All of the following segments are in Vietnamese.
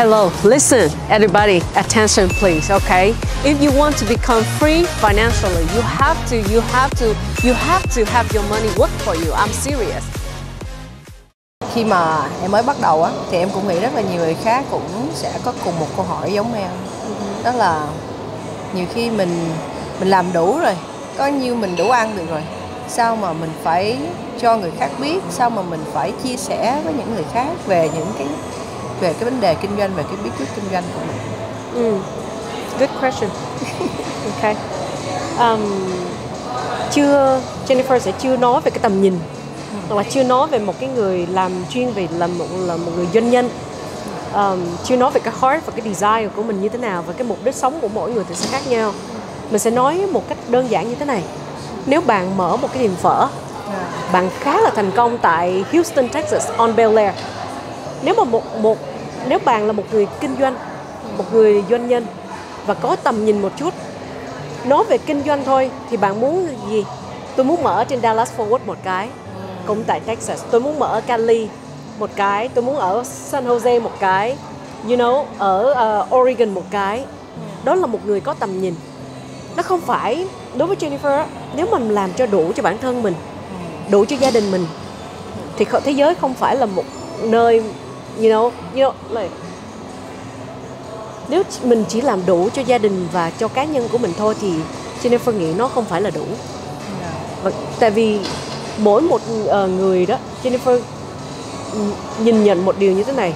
Hello, listen, everybody, attention please, okay? If you want to become free financially, you have to have your money work for you. I'm serious. Khi mà em mới bắt đầu á thì em cũng nghĩ rất là nhiều người khác cũng sẽ có cùng một câu hỏi giống em. Đó là nhiều khi mình làm đủ rồi, có nhiêu mình đủ ăn được rồi. Sao mà mình phải cho người khác biết, sao mà mình phải chia sẻ với những người khác về những cái vấn đề kinh doanh, về cái bí quyết kinh doanh của mình. Good question. Okay. Jennifer sẽ chưa nói về cái tầm nhìn, hoặc là chưa nói về một cái người làm chuyên về là một người doanh nhân. Chưa nói về cái heart và cái desire của mình như thế nào, và cái mục đích sống của mỗi người thì sẽ khác nhau. Mình sẽ nói một cách đơn giản như thế này. Nếu bạn mở một cái tiệm phở, bạn khá là thành công tại Houston, Texas, on Bel Air. Nếu mà nếu bạn là một người kinh doanh, một người doanh nhân và có tầm nhìn một chút, nói về kinh doanh thôi thì bạn muốn gì? Tôi muốn mở trên Dallas Fort Worth một cái, cũng tại Texas. Tôi muốn mở Cali một cái, tôi muốn ở San Jose một cái, ở Oregon một cái. Đó là một người có tầm nhìn. Nó không phải, đối với Jennifer, nếu mình làm cho đủ cho bản thân mình, đủ cho gia đình mình, thì thế giới không phải là một nơi, like, nếu mình chỉ làm đủ cho gia đình và cho cá nhân của mình thôi thì Jennifer nghĩ nó không phải là đủ. Và, tại vì mỗi một người đó, Jennifer nhìn nhận một điều như thế này: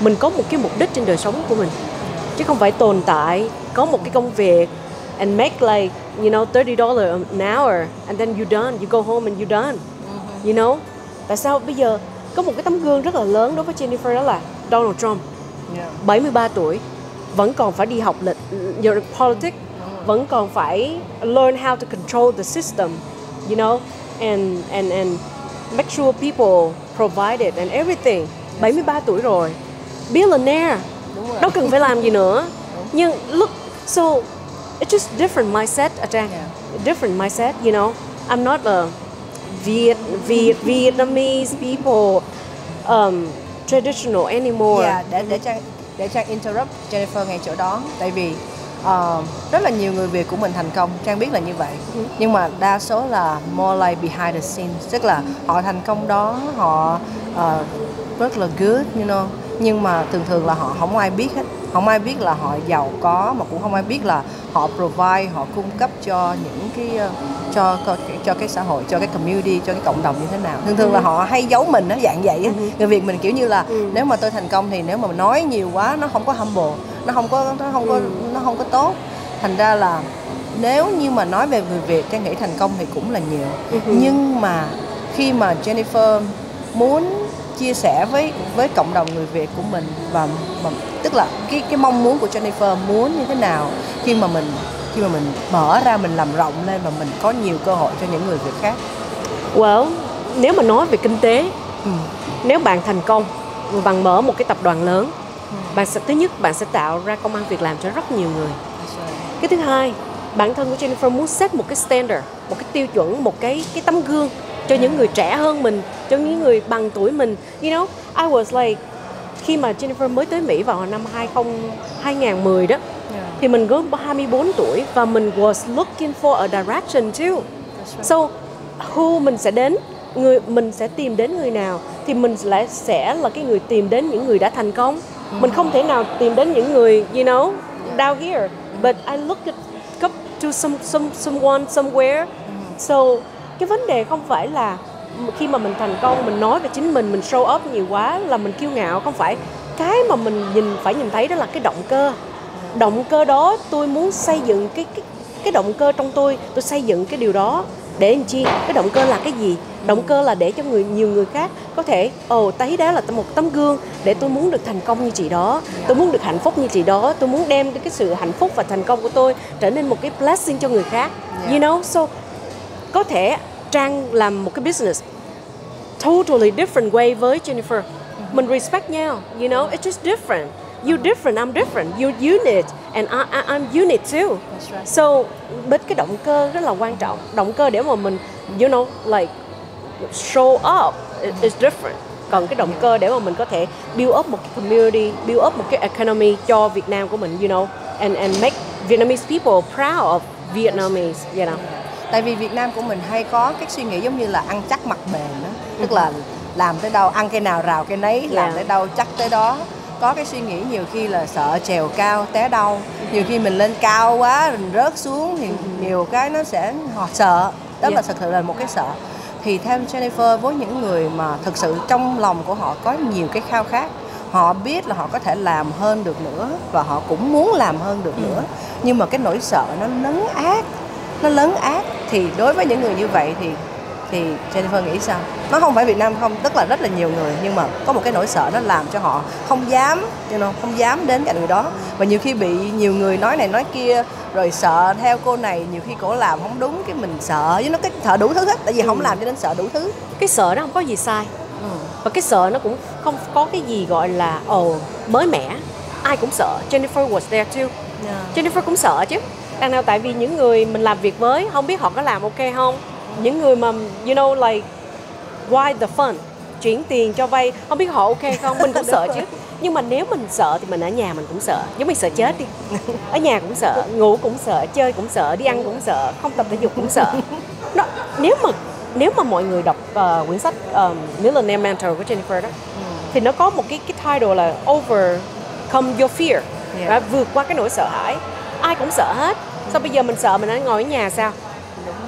mình có một cái mục đích trên đời sống của mình, chứ không phải tồn tại có một cái công việc and make like $30 an hour and then you done, you go home and you done. Tại sao bây giờ có một cái tấm gương rất là lớn đối với Jennifer, đó là Donald Trump, 73 tuổi vẫn còn phải đi học politics, vẫn còn phải learn how to control the system, and make sure people provided and everything. 73 tuổi rồi, billionaire, đâu cần phải làm gì nữa. Nhưng look, so it's just different mindset, different mindset, I'm not a Vietnamese people traditional anymore. Để Trang interrupt Jennifer ngay chỗ đó. Tại vì rất là nhiều người Việt của mình thành công, Trang biết là như vậy, nhưng mà đa số là more like behind the scenes. Tức là họ thành công đó, họ rất là good, nhưng mà thường thường là họ không ai biết hết. Không ai biết là họ giàu có, mà cũng không ai biết là họ provide, họ cung cấp cho những cái cho cái xã hội, cho cái community, cho cái cộng đồng như thế nào. Thường thường là họ hay giấu mình, nó dạng vậy á. Người Việt mình kiểu như là nếu mà tôi thành công thì nếu mà nói nhiều quá nó không có humble, nó không có tốt. Thành ra là nếu như mà nói về người Việt, Trang nghĩ thành công thì cũng là nhiều. Nhưng mà khi mà Jennifer muốn chia sẻ với cộng đồng người Việt của mình, và tức là cái mong muốn của Jennifer muốn như thế nào khi mà mình mở ra, mình làm rộng lên và mình có nhiều cơ hội cho những người Việt khác. Well, nếu mà nói về kinh tế, nếu bạn thành công, bạn mở một cái tập đoàn lớn, bạn sẽ tạo ra công ăn việc làm cho rất nhiều người. Cái thứ hai, bản thân của Jennifer muốn set một cái standard, một cái tiêu chuẩn, một cái tấm gương cho những người trẻ hơn mình, cho những người bằng tuổi mình. I was like, khi mà Jennifer mới tới Mỹ vào năm 2010 đó, thì mình có 24 tuổi và mình was looking for a direction too. Right. So, mình sẽ tìm đến người nào thì mình sẽ là cái người tìm đến những người đã thành công. Mình không thể nào tìm đến những người, down here. But I looked up to someone somewhere. So, cái vấn đề không phải là khi mà mình thành công, mình nói về chính mình show up nhiều quá là mình kiêu ngạo. Không phải, cái mà mình nhìn thấy đó là cái động cơ. Động cơ đó, tôi muốn xây dựng cái động cơ trong tôi xây dựng cái điều đó để làm chi? Cái động cơ là cái gì? Động cơ là để cho nhiều người khác có thể thấy đó là một tấm gương để tôi muốn được thành công như chị đó, tôi muốn được hạnh phúc như chị đó, tôi muốn đem cái sự hạnh phúc và thành công của tôi trở nên một cái blessing cho người khác. So có thể Trang làm một cái business totally different way với Jennifer. Mình respect nhau, it's just different. You're different, I'm different. You're unit and I'm unit too. That's right. So, but cái động cơ rất là quan trọng. Động cơ để mà mình, show up is different. cần cái động cơ để mà mình có thể build up một cái community, build up một cái economy cho Việt Nam của mình, you know, and make Vietnamese people proud of Vietnamese, you know. Tại vì Việt Nam của mình hay có cái suy nghĩ giống như là ăn chắc mặc bền đó, tức là làm tới đâu ăn cái nào rào cái nấy, làm tới đâu chắc tới đó. Có cái suy nghĩ nhiều khi là sợ trèo cao té đau, nhiều khi mình lên cao quá mình rớt xuống thì nhiều cái nó sẽ họ sợ, đó là thật sự là một cái sợ. Thì theo Jennifer, với những người mà thực sự trong lòng của họ có nhiều cái khao khát, họ biết là họ có thể làm hơn được nữa và họ cũng muốn làm hơn được nữa, nhưng mà cái nỗi sợ nó lấn át, thì đối với những người như vậy thì Jennifer nghĩ sao? Nó không phải Việt Nam không, tức là rất là nhiều người, nhưng mà có một cái nỗi sợ nó làm cho họ không dám, you know, không dám đến cạnh người đó. Và nhiều khi bị nhiều người nói này nói kia, rồi sợ theo cô này, nhiều khi cổ làm không đúng cái mình sợ, với nó cái sợ đủ thứ hết, tại vì không làm cho nên sợ đủ thứ. Cái sợ nó không có gì sai, và cái sợ nó cũng không có cái gì gọi là mới mẻ, ai cũng sợ. Jennifer was there too, Jennifer cũng sợ chứ. Đằng nào tại vì những người mình làm việc với, không biết họ có làm ok không. Những người mà, you know, like, why the fun? Chuyển tiền cho vay, không biết họ ok không, mình cũng sợ chứ. Nhưng mà nếu mình sợ thì mình ở nhà mình cũng sợ. Giống như sợ chết đi, ở nhà cũng sợ, ngủ cũng sợ, chơi cũng sợ, đi ăn cũng sợ, không tập thể dục cũng sợ. Nó, nếu mà mọi người đọc quyển sách Millionaire Mentor của Jennifer đó, thì nó có một cái title là Overcome Your Fear, vượt qua cái nỗi sợ hãi. Ai cũng sợ hết, sao bây giờ mình sợ mình ngồi ở nhà sao?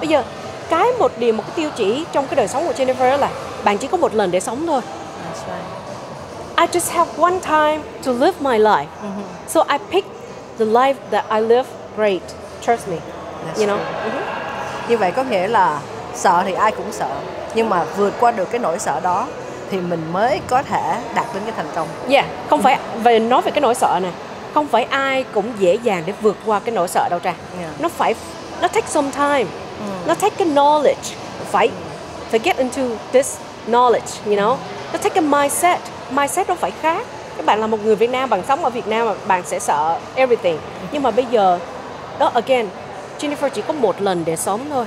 Bây giờ cái một điều, một cái tiêu chỉ trong cái đời sống của Jennifer là bạn chỉ có một lần để sống thôi. I just have one time to live my life, so I picked the life that I live great. Trust me, you know. Như vậy có nghĩa là sợ thì ai cũng sợ, nhưng mà vượt qua được cái nỗi sợ đó thì mình mới có thể đạt đến cái thành công. Yeah, không phải về nói về cái nỗi sợ này. Không phải ai cũng dễ dàng để vượt qua cái nỗi sợ đâu Trang. Nó phải, nó take some time, nó take cái knowledge, phải get into this knowledge, you know. Nó take cái mindset nó phải khác. Các bạn là một người Việt Nam, bạn sống ở Việt Nam mà bạn sẽ sợ everything. Nhưng mà bây giờ, đó again, Jennifer chỉ có một lần để sống thôi.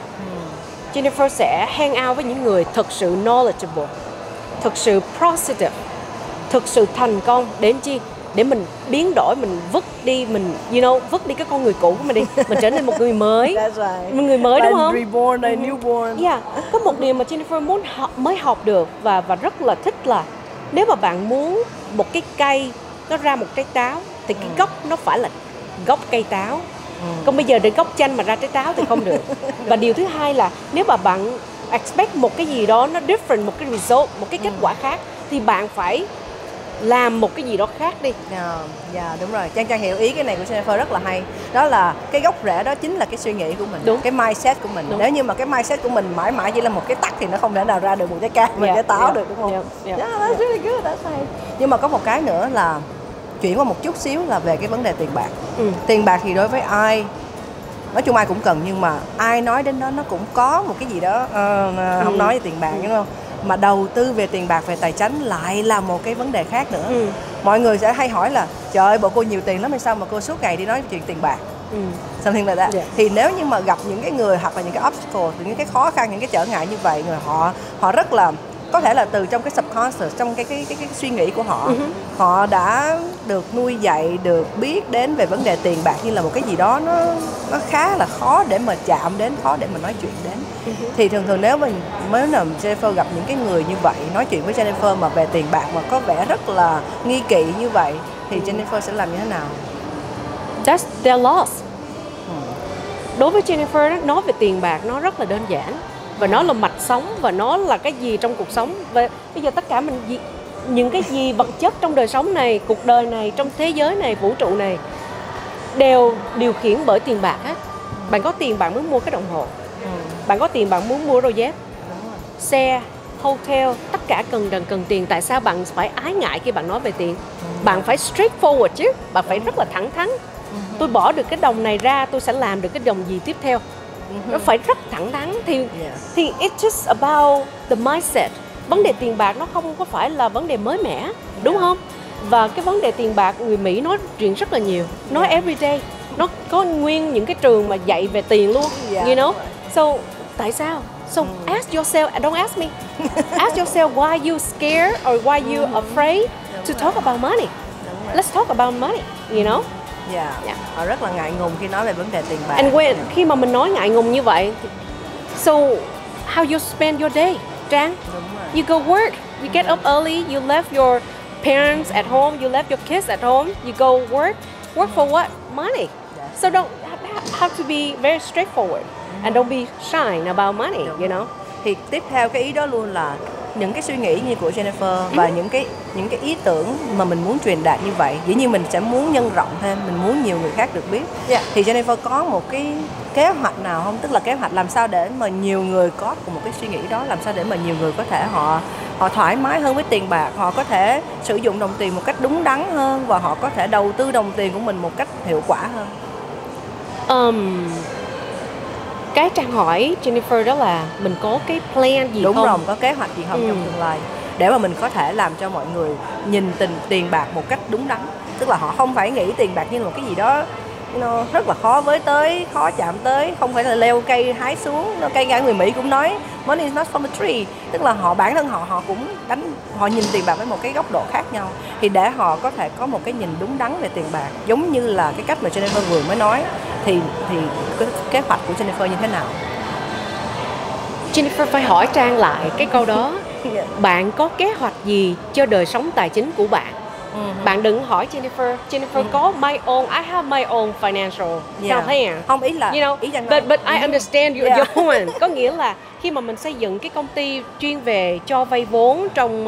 Jennifer sẽ hang out với những người thực sự knowledgeable, thực sự positive, thực sự thành công đến chi? Để mình biến đổi, mình vứt đi, mình, you know, vứt đi cái con người cũ của mình đi, mình trở nên một người mới. Right. Một người mới, đúng không? Reborn, newborn. Yeah. Có một điều mà Jennifer muốn học được và rất là thích là nếu mà bạn muốn một cái cây nó ra một trái táo thì cái gốc nó phải là gốc cây táo. Còn bây giờ để gốc chanh mà ra trái táo thì không được. Và điều thứ hai là nếu mà bạn expect một cái gì đó nó different, một cái result, một cái kết quả khác thì bạn phải làm một cái gì đó khác đi. Đúng rồi. Trang hiểu ý cái này của Jennifer rất là hay. Đó là cái gốc rễ đó chính là cái suy nghĩ của mình, cái mindset của mình. Nếu như mà cái mindset của mình mãi mãi chỉ là một cái tắc thì nó không thể nào ra được một cái cây, một cái táo được, đúng không? That's really good, that's right. Nhưng mà có một cái nữa là chuyển qua một chút xíu là về cái vấn đề tiền bạc. Tiền bạc thì đối với ai, nói chung ai cũng cần, nhưng mà ai nói đến đó nó cũng có một cái gì đó không nói về tiền bạc, đúng không? Mà đầu tư về tiền bạc, về tài chính lại là một cái vấn đề khác nữa. Mọi người sẽ hay hỏi là trời ơi, bộ cô nhiều tiền lắm hay sao mà cô suốt ngày đi nói chuyện tiền bạc. Thì nếu như mà gặp những cái người hoặc là những cái obstacle, những cái khó khăn, những cái trở ngại như vậy, người họ rất là có thể là từ trong cái subconscious, trong cái suy nghĩ của họ, họ đã được nuôi dạy, được biết đến về vấn đề tiền bạc như là một cái gì đó nó khá là khó để mà chạm đến, khó để mà nói chuyện đến. Thì thường nếu mình Jennifer gặp những cái người như vậy, nói chuyện với Jennifer mà về tiền bạc mà có vẻ rất là nghi kỵ như vậy, thì Jennifer sẽ làm như thế nào? That's their loss. Đối với Jennifer, nói về tiền bạc nó rất là đơn giản, và nó là mạch sống, và nó là cái gì trong cuộc sống. Và bây giờ tất cả mình, những cái gì vật chất trong đời sống này, cuộc đời này, trong thế giới này, vũ trụ này đều điều khiển bởi tiền bạc hết. Bạn có tiền bạn muốn mua cái đồng hồ, bạn có tiền bạn muốn mua đôi dép, xe, hotel, tất cả cần tiền. Tại sao bạn phải ái ngại khi bạn nói về tiền? Bạn phải straightforward chứ, bạn phải rất là thẳng thắn. Tôi bỏ được cái đồng này ra, tôi sẽ làm được cái đồng gì tiếp theo. Nó phải rất thẳng thắn. Thì it's just about the mindset. Vấn đề tiền bạc nó không có phải là vấn đề mới mẻ, đúng không? Và cái vấn đề tiền bạc người Mỹ nói chuyện rất là nhiều, nói everyday, nó có nguyên những cái trường mà dạy về tiền luôn, you know. So tại sao? So ask yourself, don't ask me, ask yourself why you scared or why you afraid to talk about money. Let's talk about money, you know. Họ rất là ngại ngùng khi nói về vấn đề tiền bạc. And when, khi mà mình nói ngại ngùng như vậy, so how you spend your day, Trang? You go work, you get up early, you left your parents at home, you left your kids at home, you go work. Work for what? Money. So don't have to be very straightforward and don't be shy about money, you know. Thì tiếp theo cái ý đó luôn là những cái suy nghĩ như của Jennifer và những cái ý tưởng mà mình muốn truyền đạt như vậy, dĩ nhiên mình sẽ muốn nhân rộng thêm, mình muốn nhiều người khác được biết. Thì Jennifer có một cái kế hoạch nào không? Tức là kế hoạch làm sao để mà nhiều người có một cái suy nghĩ đó, làm sao để mà nhiều người có thể họ thoải mái hơn với tiền bạc, họ có thể sử dụng đồng tiền một cách đúng đắn hơn và họ có thể đầu tư đồng tiền của mình một cách hiệu quả hơn. Cái Trang hỏi Jennifer đó là mình có cái plan gì không? Đúng rồi, có kế hoạch gì không trong tương lai để mà mình có thể làm cho mọi người nhìn tiền bạc một cách đúng đắn. Tức là họ không phải nghĩ tiền bạc như là một cái gì đó nó rất là khó chạm tới, không phải là leo cây hái xuống. Cây ngang người Mỹ cũng nói money is not from a tree. Tức là bản thân họ cũng họ nhìn tiền bạc với một cái góc độ khác nhau. Thì để họ có thể có một cái nhìn đúng đắn về tiền bạc, giống như là cái cách mà Jennifer vừa mới nói, thì kế hoạch của Jennifer như thế nào? Jennifer phải hỏi Trang lại cái câu đó. Bạn có kế hoạch gì cho đời sống tài chính của bạn? Bạn đừng hỏi Jennifer. Jennifer có my own, I have my own financial plan. Không, ý là, you know, but I understand your point. Có nghĩa là khi mà mình xây dựng cái công ty chuyên về cho vay vốn trong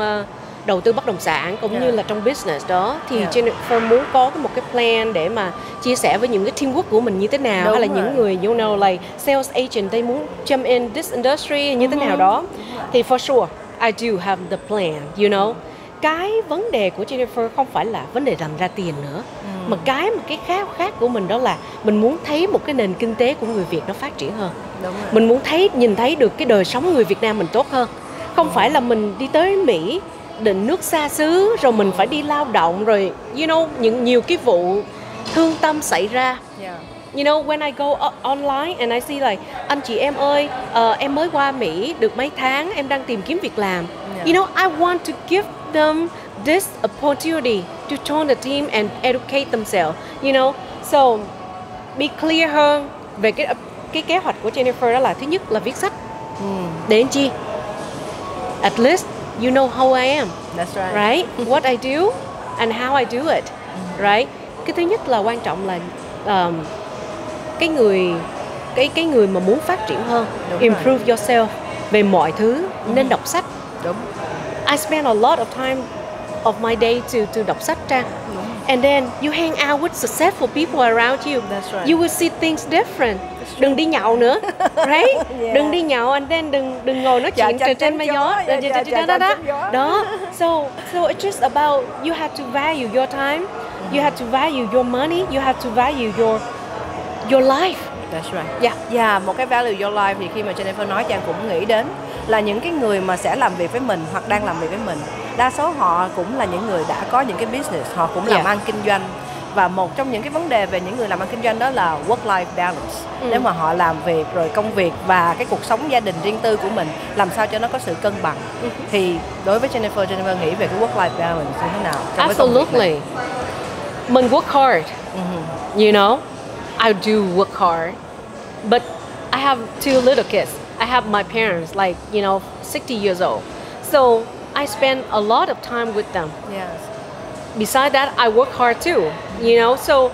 đầu tư bất động sản cũng như là trong business đó, thì Jennifer muốn có một cái plan để mà chia sẻ với những cái teamwork của mình như thế nào. Đúng hay là những người, you know, like sales agent, they muốn jump in this industry như thế nào đó. Thì for sure, I do have the plan, you know. Cái vấn đề của Jennifer không phải là vấn đề làm ra tiền nữa, mà cái khao khát của mình đó là mình muốn thấy một cái nền kinh tế của người Việt nó phát triển hơn. Mình muốn nhìn thấy được cái đời sống người Việt Nam mình tốt hơn. Không phải là mình đi tới Mỹ, định nước xa xứ, rồi mình phải đi lao động, rồi you know, nhiều cái vụ thương tâm xảy ra. You know, when I go online and I see like, anh chị em ơi, em mới qua Mỹ được mấy tháng, em đang tìm kiếm việc làm. You know, I want to give them this opportunity to join the team and educate themselves, you know. So be clear hơn về cái kế hoạch của Jennifer đó là thứ nhất là viết sách. Để làm chi? At least you know how I am. That's right. Right? What I do and how I do it. Right? Cái thứ nhất là quan trọng là cái người mà muốn phát triển hơn, improve yourself về mọi thứ nên đọc sách. Đúng. I spend a lot of time of my day to đọc sách, Trang. And then you hang out with successful people around you. That's right. You will see things different. Đừng đi nhậu nữa, right? Đừng đi nhậu, and then đừng ngồi nói chuyện trên mây gió. Đó. So it's just about you have to value your time, you have to value your money, you have to value your life. That's right. Một cái value your life thì khi mà Jennifer nói, Trang cũng nghĩ đến là những cái người mà sẽ làm việc với mình hoặc đang làm việc với mình. Đa số họ cũng là những người đã có những cái business, họ cũng làm ăn kinh doanh. Và một trong những cái vấn đề về những người làm ăn kinh doanh đó là work-life balance. Nếu mà họ làm việc rồi công việc và cái cuộc sống gia đình riêng tư của mình, làm sao cho nó có sự cân bằng. Thì đối với Jennifer nghĩ về cái work-life balance như thế nào? Absolutely. Mình work hard. You know, I do work hard. But I have two little kids. I have my parents, like, you know, 60 years old. So I spend a lot of time with them. Yes. Besides that, I work hard too, you know. So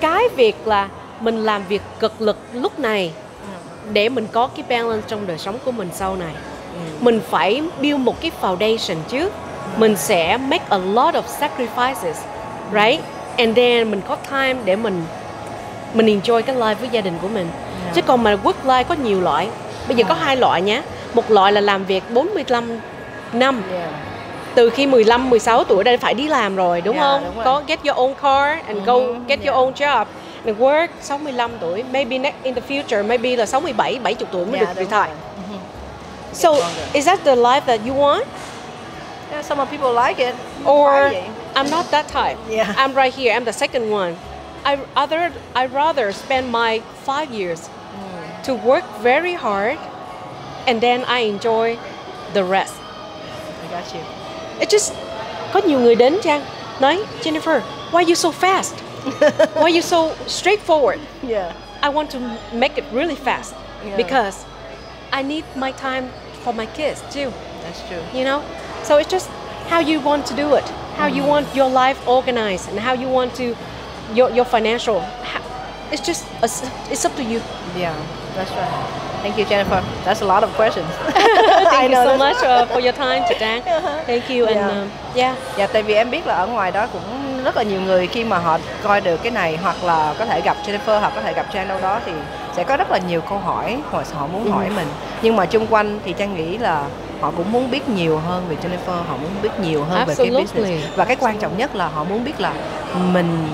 cái việc là mình làm việc cực lực lúc này để mình có cái balance trong đời sống của mình sau này. Mình phải build một cái foundation trước. Mình sẽ make a lot of sacrifices, right? And then mình có time để mình enjoy cái life với gia đình của mình. Chứ còn mà work life có nhiều loại. Bây giờ có hai loại nhé. Một loại là làm việc 45 năm. Từ khi 15, 16 tuổi đã phải đi làm rồi, đúng không? Đúng rồi. Có get your own car and go get your own job. And work 65 tuổi, maybe next in the future, maybe là 67, 70 tuổi mới được retire. So, is that the life that you want? Yeah, some people like it. Or I'm not that type. I'm right here, I'm the second one. I'd rather spend my 5 years to work very hard and then I enjoy the rest. I got you. It just có nhiều người đến Trang nói Jennifer, why you so fast? Why you so straightforward? Yeah. I want to make it really fast because I need my time for my kids too. That's true. You know, so it's just how you want to do it, how you want your life organized, and how you want to your financial. It's just it's up to you. Yeah, that's right. Thank you, Jennifer. That's a lot of questions. Thank you so much for your time today. Thank you. And dạ, tại vì em biết là ở ngoài đó cũng rất là nhiều người khi mà họ coi được cái này hoặc là có thể gặp Jennifer hoặc có thể gặp Trang đâu đó thì sẽ có rất là nhiều câu hỏi mà họ muốn hỏi mình. Nhưng mà chung quanh thì Trang nghĩ là họ cũng muốn biết nhiều hơn về Jennifer, họ muốn biết nhiều hơn về cái business. Và cái quan trọng nhất là họ muốn biết là mình,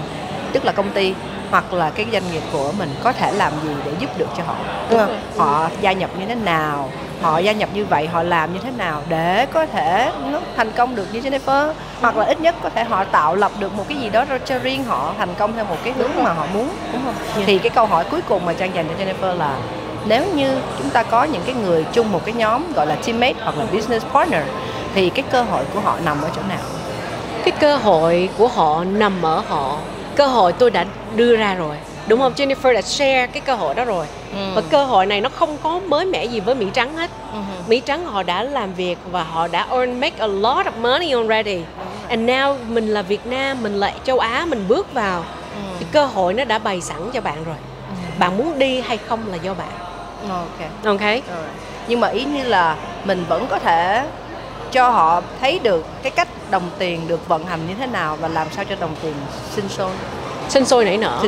tức là công ty hoặc là cái doanh nghiệp của mình có thể làm gì để giúp được cho họ, đúng không? Họ gia nhập như thế nào, họ gia nhập như vậy, họ làm như thế nào để có thể nó thành công được như Jennifer, hoặc là ít nhất có thể họ tạo lập được một cái gì đó cho riêng họ, thành công theo một cái hướng mà họ muốn, đúng không? Thì cái câu hỏi cuối cùng mà Trang dành cho Jennifer là nếu như chúng ta có những cái người chung một cái nhóm gọi là teammate hoặc là business partner thì cái cơ hội của họ nằm ở chỗ nào? Cái cơ hội của họ nằm ở họ. Cơ hội tôi đã đưa ra rồi, đúng không? Jennifer đã share cái cơ hội đó rồi. Và cơ hội này nó không có mới mẻ gì với Mỹ Trắng hết. Mỹ Trắng họ đã làm việc và họ đã earn make a lot of money already. And now mình là Việt Nam, mình là châu Á, mình bước vào. Thì cơ hội nó đã bày sẵn cho bạn rồi. Bạn muốn đi hay không là do bạn. Okay. Nhưng mà ý như là mình vẫn có thể cho họ thấy được cái cách đồng tiền được vận hành như thế nào và làm sao cho đồng tiền sinh sôi nảy nở.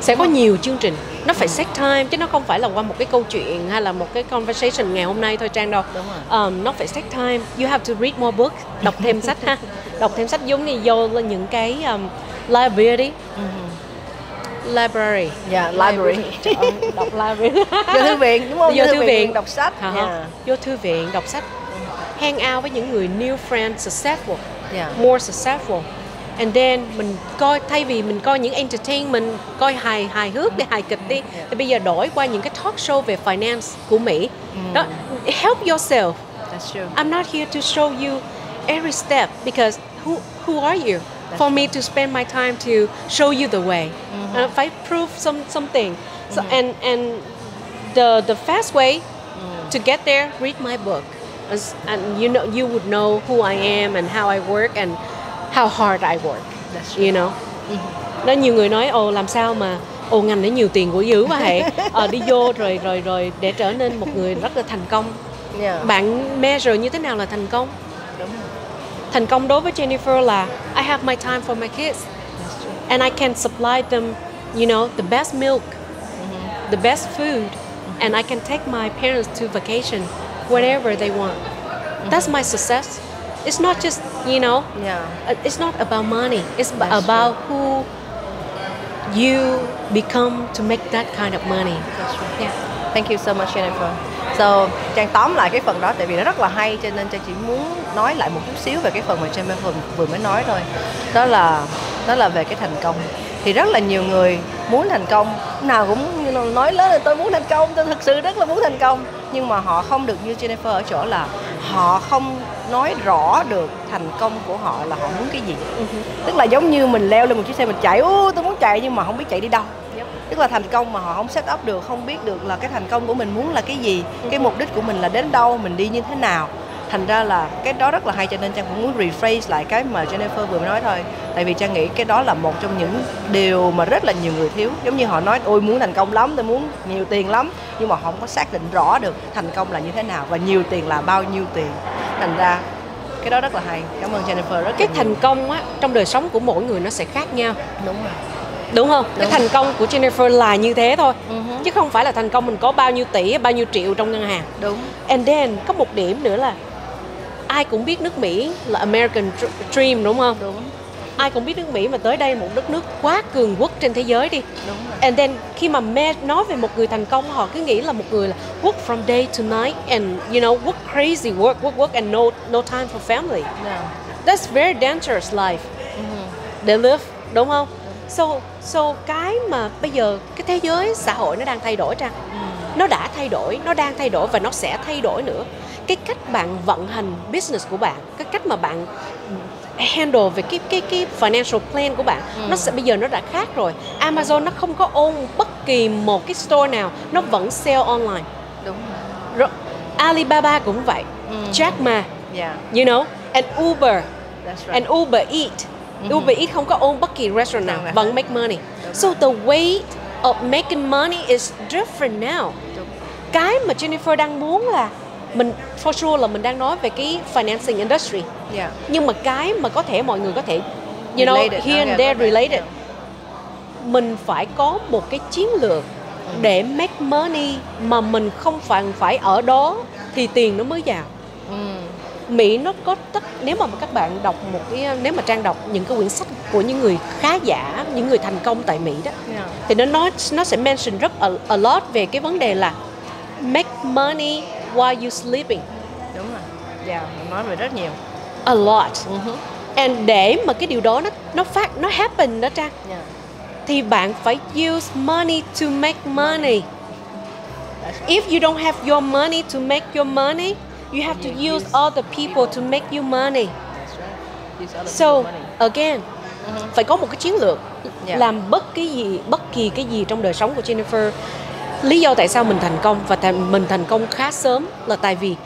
Sẽ có nhiều chương trình, nó phải set time chứ nó không phải là qua một cái câu chuyện hay là một cái conversation ngày hôm nay thôi Trang đâu. Đúng rồi. Nó phải set time. You have to read more books, đọc thêm sách ha. Đọc thêm sách giống như vô những cái library. Library. Yeah, library. Đọc library. Vô thư viện đúng không? Vô thư viện đọc sách. Vô thư viện đọc sách. Hang out với những người new friends successful, more successful. And then mình coi, thay vì mình coi những entertainment, mình coi hài hước đi, hài kịch đi, thì bây giờ đổi qua những cái talk show về finance của Mỹ. Đó, help yourself. That's true. I'm not here to show you every step because who are you? That's for me to spend my time to show you the way. If I prove something. So and the fast way to get there, read my book. And you know, you would know who I am and how I work and how hard I work. You know. Đó, nhiều người nói làm sao mà ngành để nhiều tiền của dữ quá vậy. Đi vô rồi để trở nên một người rất là thành công. Bạn measure như thế nào là thành công? Đúng rồi. Thành công đối với Jennifer là I have my time for my kids. And I can supply them, you know, the best milk, the best food, and I can take my parents to vacation. Whatever they want. That's my success. It's not just, you know, it's not about money. It's about who you become to make that kind of money. That's right. Yeah. Thank you so much, Jennifer. So, Trang tóm lại cái phần đó tại vì nó rất là hay cho nên Trang chỉ muốn nói lại một chút xíu về cái phần mà Trang vừa mới nói thôi. Đó là về cái thành công. Thì rất là nhiều người muốn thành công, nào cũng nói lớn là tôi muốn thành công, tôi thực sự rất là muốn thành công. Nhưng mà họ không được như Jennifer ở chỗ là họ không nói rõ được thành công của họ là họ muốn cái gì. Tức là giống như mình leo lên một chiếc xe mình chạy, tôi muốn chạy nhưng mà không biết chạy đi đâu. Tức là thành công mà họ không set up được, không biết được là cái thành công của mình muốn là cái gì, cái mục đích của mình là đến đâu, mình đi như thế nào. Thành ra là cái đó rất là hay cho nên Trang cũng muốn rephrase lại cái mà Jennifer vừa mới nói thôi. Tại vì Trang nghĩ cái đó là một trong những điều mà rất là nhiều người thiếu. Giống như họ nói ôi muốn thành công lắm, tôi muốn nhiều tiền lắm. Nhưng mà không có xác định rõ được thành công là như thế nào và nhiều tiền là bao nhiêu tiền. Thành ra cái đó rất là hay. Cảm ơn Jennifer rất cái thành công á, trong đời sống của mỗi người nó sẽ khác nhau. Đúng rồi. Đúng không? Đúng. Cái thành công của Jennifer là như thế thôi. Chứ không phải là thành công mình có bao nhiêu tỷ, bao nhiêu triệu trong ngân hàng. Đúng. And then có một điểm nữa là ai cũng biết nước Mỹ là American Dream đúng không? Đúng. Ai cũng biết nước Mỹ mà tới đây một đất nước quá cường quốc trên thế giới đi. Đúng rồi. And then khi mà nói về một người thành công họ cứ nghĩ là một người là work from day to night and you know work crazy work and no time for family. Yeah. That's very dangerous life. They live đúng không? So cái mà bây giờ cái thế giới xã hội nó đang thay đổi ra. nó đã thay đổi, nó đang thay đổi và nó sẽ thay đổi nữa. Cái cách bạn vận hành business của bạn, cái cách mà bạn handle về cái financial plan của bạn, nó sẽ bây giờ nó đã khác rồi. Amazon nó không có own bất kỳ một cái store nào, nó vẫn sell online. Đúng rồi. Alibaba cũng vậy, Jack Ma, you know, and Uber, right. And Uber Eat. Uber Eat không có own bất kỳ restaurant nào, vẫn make money. Đúng. So the way of making money is different now. Đúng. Cái mà Jennifer đang muốn là mình, for sure là mình đang nói về cái financing industry. Nhưng mà cái mà có thể mọi người có thể, you know, here and there related. Mình phải có một cái chiến lược để make money mà mình không phải ở đó thì tiền nó mới vào. Mỹ nó có tất, nếu mà các bạn đọc một cái, nếu mà Trang đọc những cái quyển sách của những người khá giả, những người thành công tại Mỹ đó, thì nó sẽ mention rất a lot về cái vấn đề là make money while you sleeping. Đúng rồi. Dạ, nói về rất nhiều. A lot. And để mà cái điều đó nó happen đó Trang, thì bạn phải use money to make money. If you don't have your money to make your money, you have to use other people to make you money. So again, phải có một cái chiến lược. Làm bất kỳ cái gì trong đời sống của Jennifer. Lý do tại sao mình thành công, và mình thành công khá sớm, là tại vì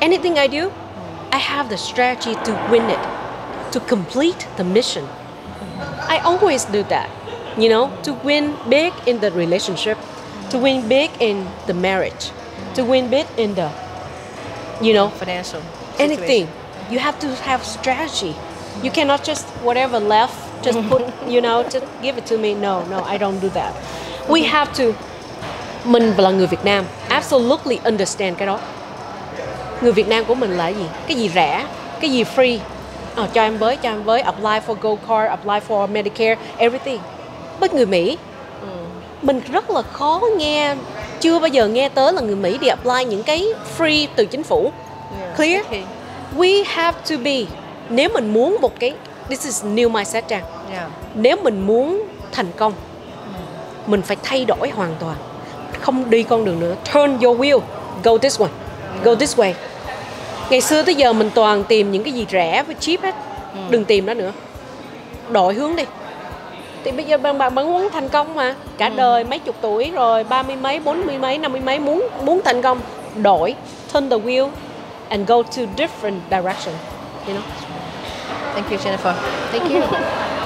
anything I do, I have the strategy to win it, to complete the mission. I always do that, you know, to win big in the relationship, to win big in the marriage, to win big in the, you know, financial anything. You have to have strategy. You cannot just whatever left, just put, you know, just give it to me. No, I don't do that. We have to. Mình là người Việt Nam, absolutely understand cái đó. Người Việt Nam của mình là gì? Cái gì rẻ, cái gì free, cho em với, apply for Gold Card, apply for Medicare, everything. Bất người Mỹ, mình rất là khó nghe, chưa bao giờ nghe tới là người Mỹ đi apply những cái free từ chính phủ. Clear? Okay. We have to be, nếu mình muốn một cái, this is new mindset Trang. Nếu mình muốn thành công, mình phải thay đổi hoàn toàn. Không đi con đường nữa. Turn your wheel, go this way, go this way. Ngày xưa tới giờ mình toàn tìm những cái gì rẻ với cheap hết. Đừng tìm nó nữa, đổi hướng đi. Thì bây giờ bạn muốn thành công mà, cả đời mấy chục tuổi rồi, 30 mấy, 40 mấy, 50 mấy, muốn thành công, đổi, turn the wheel and go to different direction, you know. Thank you Jennifer. Thank you.